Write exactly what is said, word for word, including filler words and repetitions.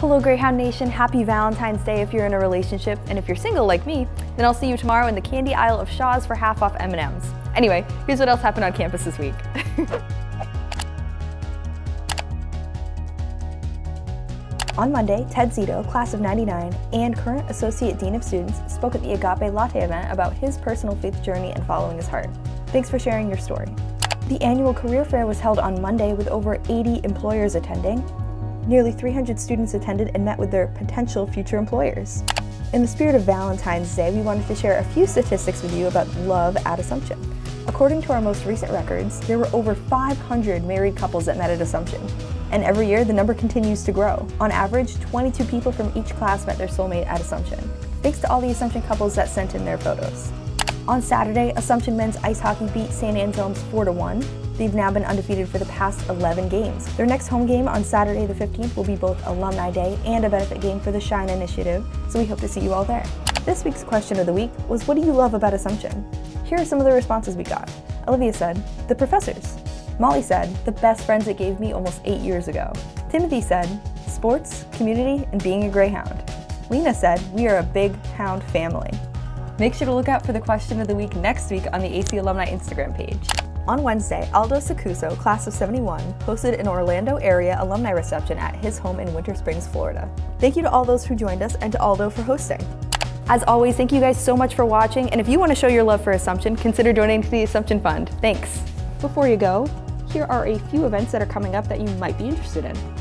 Hello Greyhound Nation, happy Valentine's Day if you're in a relationship, and if you're single like me, then I'll see you tomorrow in the candy aisle of Shaw's for half off M and M's. Anyway, here's what else happened on campus this week. On Monday, Ted Zito, class of ninety-nine, and current Associate Dean of Students, spoke at the Agape Latte event about his personal faith journey and following his heart. Thanks for sharing your story. The annual career fair was held on Monday with over eighty employers attending. Nearly three hundred students attended and met with their potential future employers. In the spirit of Valentine's Day, we wanted to share a few statistics with you about love at Assumption. According to our most recent records, there were over five hundred married couples that met at Assumption. And every year, the number continues to grow. On average, twenty-two people from each class met their soulmate at Assumption. Thanks to all the Assumption couples that sent in their photos. On Saturday, Assumption men's ice hockey beat Saint Anselm's four to one. They've now been undefeated for the past eleven games. Their next home game on Saturday the fifteenth will be both Alumni Day and a benefit game for the Shine Initiative, so we hope to see you all there. This week's question of the week was, what do you love about Assumption? Here are some of the responses we got. Olivia said, the professors. Molly said, the best friends it gave me almost eight years ago. Timothy said, sports, community, and being a Greyhound. Lena said, we are a big hound family. Make sure to look out for the question of the week next week on the A C Alumni Instagram page. On Wednesday, Aldo Sacuso, class of seventy-one, hosted an Orlando area alumni reception at his home in Winter Springs, Florida. Thank you to all those who joined us and to Aldo for hosting. As always, thank you guys so much for watching, and if you want to show your love for Assumption, consider donating to the Assumption Fund. Thanks! Before you go, here are a few events that are coming up that you might be interested in.